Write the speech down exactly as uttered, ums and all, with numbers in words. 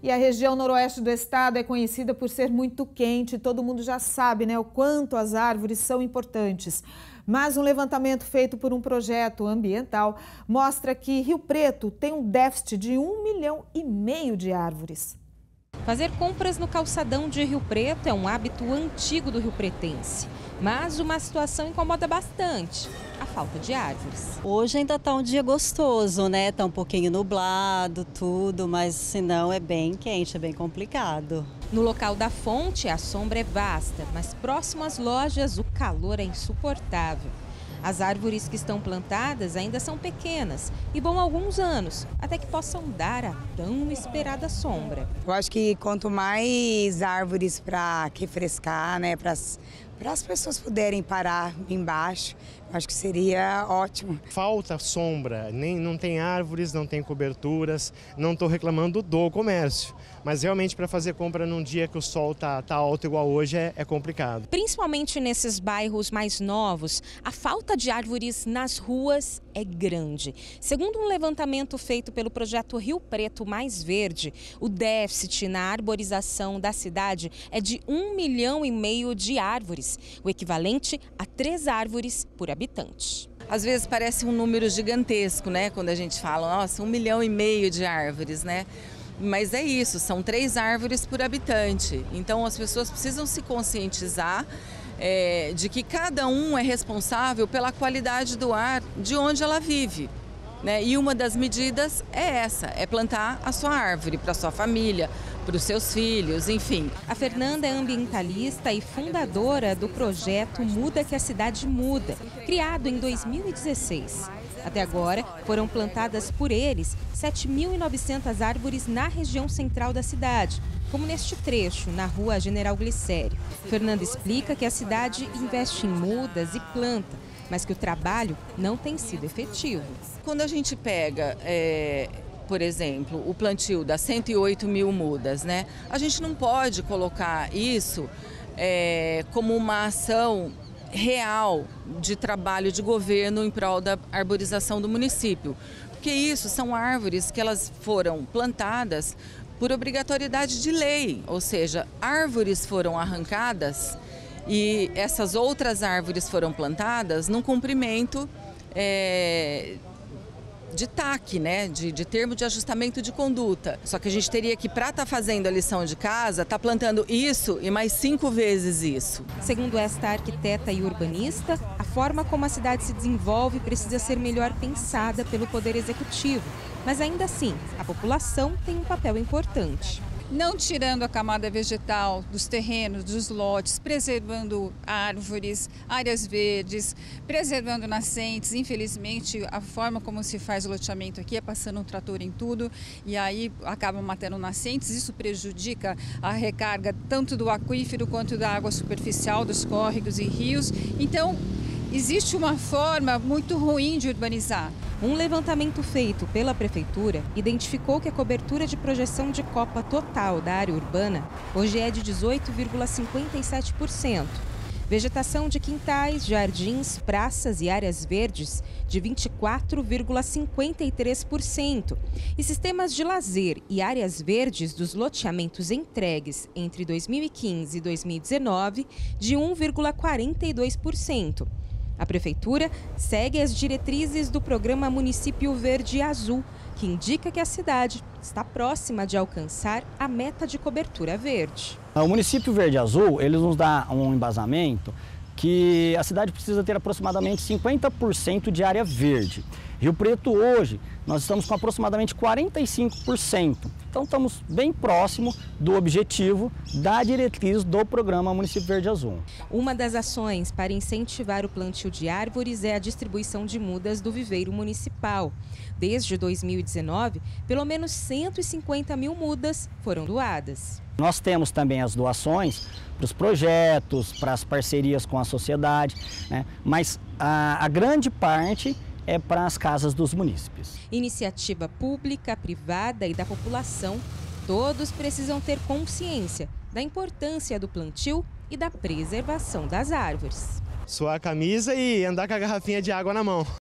E a região noroeste do estado é conhecida por ser muito quente, todo mundo já sabe, né, o quanto as árvores são importantes. Mas um levantamento feito por um projeto ambiental mostra que Rio Preto tem um déficit de um milhão e meio de árvores. Fazer compras no calçadão de Rio Preto é um hábito antigo do riopretense, mas uma situação incomoda bastante: a falta de árvores. Hoje ainda está um dia gostoso, né? Está um pouquinho nublado, tudo, mas senão é bem quente, é bem complicado. No local da fonte, a sombra é vasta, mas próximo às lojas o calor é insuportável. As árvores que estão plantadas ainda são pequenas e vão alguns anos até que possam dar a tão esperada sombra. Eu acho que quanto mais árvores para refrescar, né, para as pessoas poderem parar embaixo, eu acho que seria ótimo. Falta sombra, nem, não tem árvores, não tem coberturas. Não estou reclamando do comércio, mas realmente para fazer compra num dia que o sol está tá alto igual hoje é, é complicado. Principalmente nesses bairros mais novos, a falta de árvores nas ruas é grande. Segundo um levantamento feito pelo projeto Rio Preto Mais Verde, o déficit na arborização da cidade é de um milhão e meio de árvores, o equivalente a três árvores por habitante. Habitante. Às vezes parece um número gigantesco, né? Quando a gente fala, nossa, um milhão e meio de árvores, né? Mas é isso, são três árvores por habitante. Então as pessoas precisam se conscientizar é, de que cada um é responsável pela qualidade do ar de onde ela vive, né? E uma das medidas é essa, é plantar a sua árvore para a sua família, para os seus filhos, enfim. A Fernanda é ambientalista e fundadora do projeto Muda que a Cidade Muda, criado em dois mil e dezesseis. Até agora, foram plantadas por eles sete mil e novecentas árvores na região central da cidade, como neste trecho, na rua General Glicério. Fernanda explica que a cidade investe em mudas e planta, mas que o trabalho não tem sido efetivo. Quando a gente pega... É... por exemplo, o plantio das cento e oito mil mudas, né? A gente não pode colocar isso é, como uma ação real de trabalho de governo em prol da arborização do município, porque isso são árvores que elas foram plantadas por obrigatoriedade de lei, ou seja, árvores foram arrancadas e essas outras árvores foram plantadas num cumprimento é, de T A C, né? de, de termo de ajustamento de conduta. Só que a gente teria que, para estar tá fazendo a lição de casa, estar tá plantando isso e mais cinco vezes isso. Segundo esta arquiteta e urbanista, a forma como a cidade se desenvolve precisa ser melhor pensada pelo Poder Executivo. Mas ainda assim, a população tem um papel importante. Não tirando a camada vegetal dos terrenos, dos lotes, preservando árvores, áreas verdes, preservando nascentes. Infelizmente, a forma como se faz o loteamento aqui é passando um trator em tudo e aí acaba matando nascentes. Isso prejudica a recarga tanto do aquífero quanto da água superficial, dos córregos e rios. Então, existe uma forma muito ruim de urbanizar. Um levantamento feito pela Prefeitura identificou que a cobertura de projeção de copa total da área urbana hoje é de dezoito vírgula cinquenta e sete por cento. Vegetação de quintais, jardins, praças e áreas verdes de vinte e quatro vírgula cinquenta e três por cento. E sistemas de lazer e áreas verdes dos loteamentos entregues entre dois mil e quinze e dois mil e dezenove de um vírgula quarenta e dois por cento. A Prefeitura segue as diretrizes do programa Município Verde e Azul, que indica que a cidade está próxima de alcançar a meta de cobertura verde. O Município Verde e Azul, eles nos dá um embasamento que a cidade precisa ter aproximadamente cinquenta por cento de área verde. Rio Preto hoje, nós estamos com aproximadamente quarenta e cinco por cento. Então estamos bem próximo do objetivo da diretriz do programa Município Verde e Azul. Uma das ações para incentivar o plantio de árvores é a distribuição de mudas do viveiro municipal. Desde dois mil e dezenove, pelo menos cento e cinquenta mil mudas foram doadas. Nós temos também as doações para os projetos, para as parcerias com a sociedade, né? Mas a, a grande parte é para as casas dos munícipes. Iniciativa pública, privada e da população, todos precisam ter consciência da importância do plantio e da preservação das árvores. Suar a camisa e andar com a garrafinha de água na mão.